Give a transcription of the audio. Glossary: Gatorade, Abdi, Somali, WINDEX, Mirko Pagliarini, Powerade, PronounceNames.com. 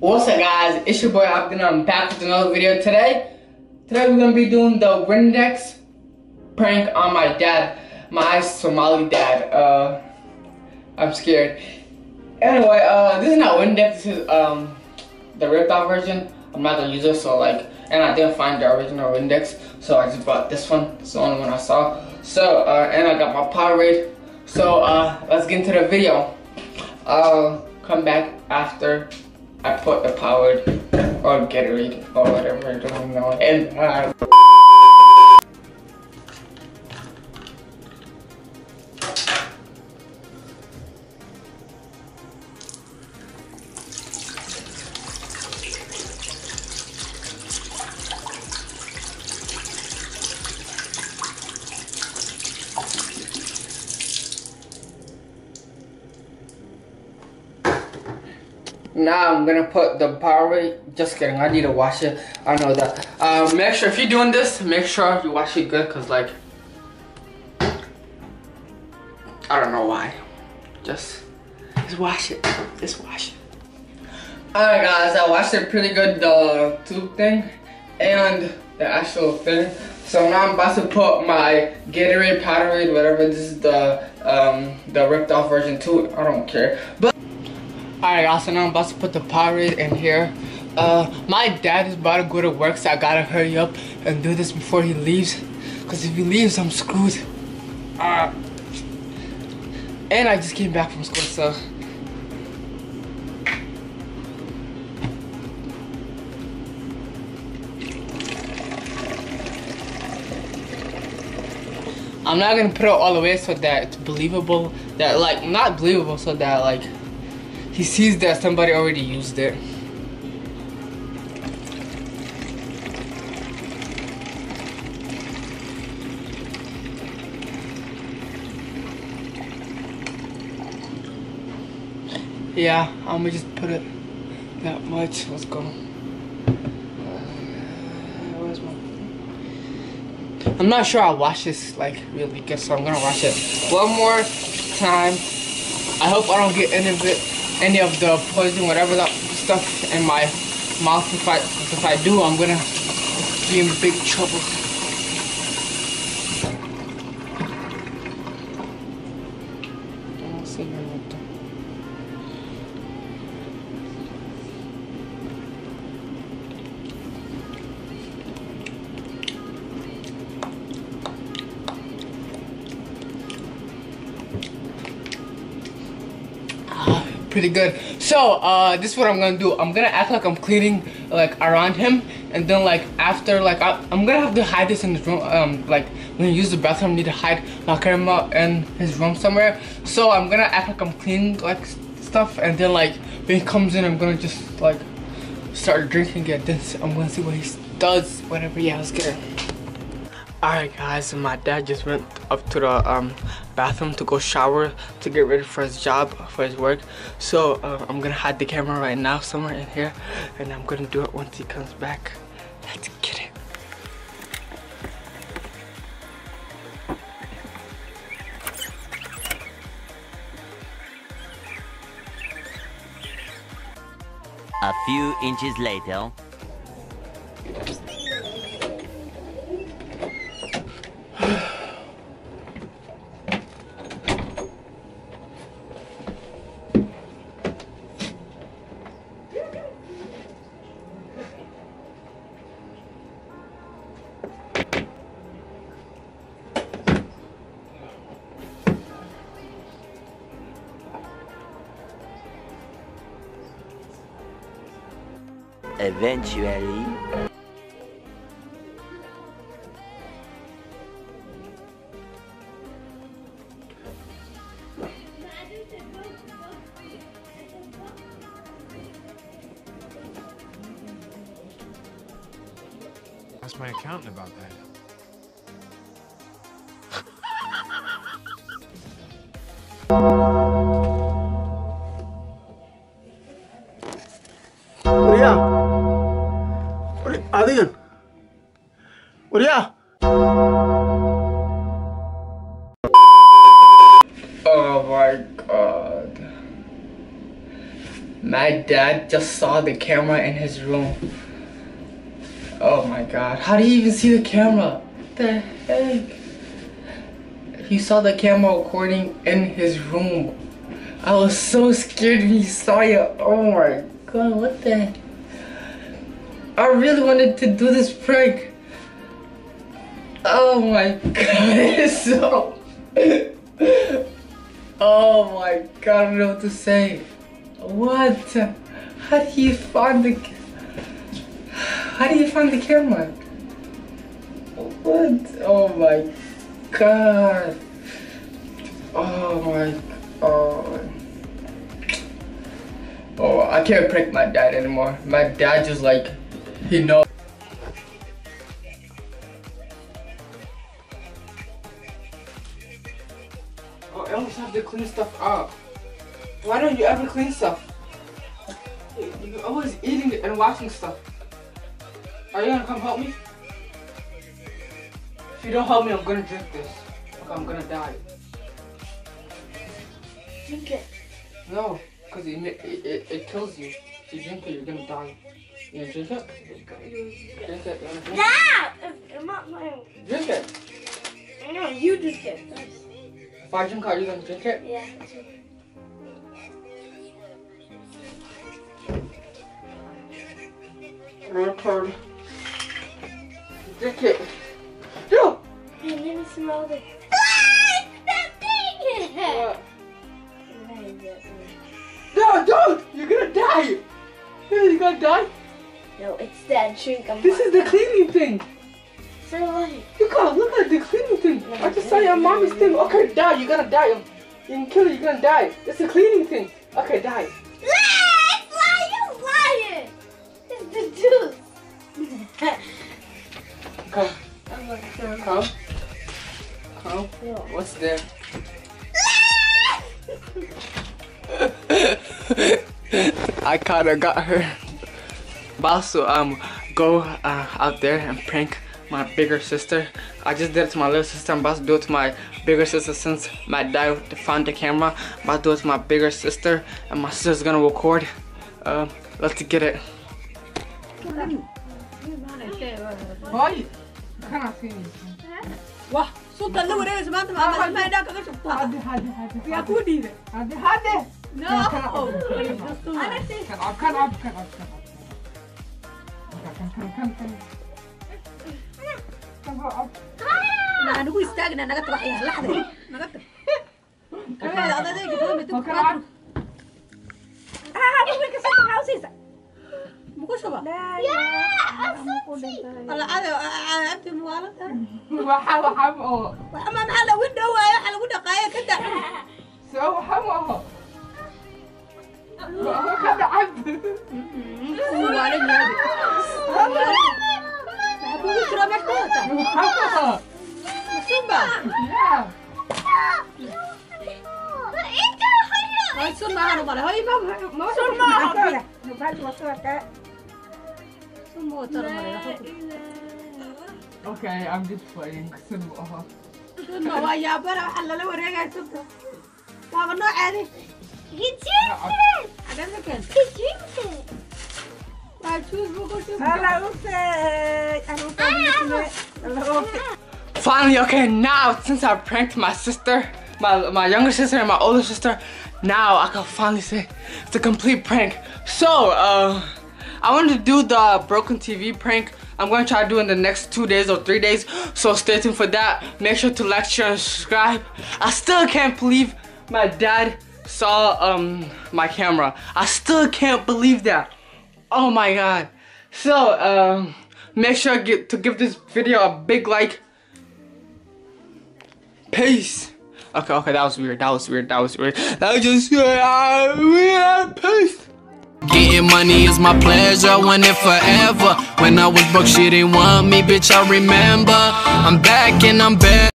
What's up guys, it's your boy Abdi and I'm back with another video today. Today we're going to be doing the Windex prank on my dad, my Somali dad. I'm scared. Anyway, this is not Windex, this is the ripped off version. I'm not the user, so and I didn't find the original Windex, so I just bought this one. It's the only one I saw. So, and I got my Powerade. So, let's get into the video. I'll come back after I put the Powerade or Gatorade or whatever I don't know. And now I'm gonna put the Powerade. Just kidding, I need to wash it. I know that. Make sure if you're doing this, make sure you wash it good, cause I don't know why. Just wash it. Just wash it. Alright guys, I washed it pretty good, the tube thing and the actual thing. So now I'm about to put my Gatorade, Powerade, whatever. This is the ripped off version too. I don't care. But alright guys, so now I'm about to put the Powerade in here. My dad is about to go to work, so I gotta hurry up and do this before he leaves. Cause if he leaves, I'm screwed. And I just came back from school, so. I'm not gonna put it all the way so that it's believable. That not believable, so that he sees that somebody already used it. Yeah, I'm gonna just put it that much. Let's go. Where's my... I'm not sure I wash this really good, so I'm gonna wash it one more time. I hope I don't get any of it. Any of the poison, whatever that stuff in my mouth. If I do, I'm gonna be in big trouble. Pretty good. So this is what I'm gonna do. I'm gonna act like I'm cleaning around him, and then after I'm gonna have to hide this in his room. When you use the bathroom, I need to hide my camera in his room somewhere. So I'm gonna act like I'm cleaning stuff, and then when he comes in, I'm gonna just start drinking it. Then I'm gonna see what he does. Whatever. Yeah, let's get it. Alright guys, so my dad just went up to the bathroom to go shower to get ready for his job, for his work. So I'm gonna hide the camera right now somewhere in here, and I'm gonna do it once he comes back. Let's get it. A few inches later. Eventually. Ask my accountant about that. Adrian, what ya? Oh my god. My dad just saw the camera in his room. Oh my god, how did he even see the camera? What the heck? He saw the camera recording in his room. I was so scared when he saw it. Oh my god, what the heck? I really wanted to do this prank. Oh my god, so... oh my god, I don't know what to say. What? How do you find the camera? What? Oh my god. Oh my god. Oh, I can't prank my dad anymore. My dad just like, he knows. Oh, I always have to clean stuff up. Why don't you ever clean stuff? You're always eating and washing stuff. Are you gonna come help me? If you don't help me, I'm gonna drink this. I'm gonna die. Drink it. No, because it kills you. If you drink it, you're gonna die. You gonna drink it? Drink it. Stop! I'm not playing. Drink it. No, you drink it. If I drink it, are you gonna drink it? Yeah. Record. Drink it. No! I didn't smell the... Ah! Stop taking it! What? No, don't! You're gonna die! You're gonna die? No, it's that drink. This is the cleaning thing. So what? You gotta look at the cleaning thing. No, I just saw your mommy's thing. Okay, die. You're gonna die. You can kill her. You're gonna die. It's the cleaning thing. Okay, die. Come. Come. Come. What's there? I kinda got her. But also, go out there and prank my bigger sister. I just did it to my little sister. I'm about to do it to my bigger sister since my dad found the camera. I'm about to do it to my bigger sister, and my sister's gonna record. Let's get it. Why? Can't see Wah, so the lower is about the No, I Okay, I'm just playing. He drinks it! I don't know. He drinks it! I choose to Finally, okay, now since I pranked my sister, my younger sister and my older sister, now I can finally say it's a complete prank. So, I wanted to do the broken TV prank. I'm going to try to do it in the next 2 days or 3 days, so stay tuned for that. Make sure to like, share, and subscribe. I still can't believe my dad saw my camera. I still can't believe that. Oh my god. So make sure to give this video a big like. Peace. Okay, that was weird. That was just weird. Peace. Getting money is my pleasure, I want it forever. When I was broke, she didn't want me, bitch, I remember. I'm back and I'm back.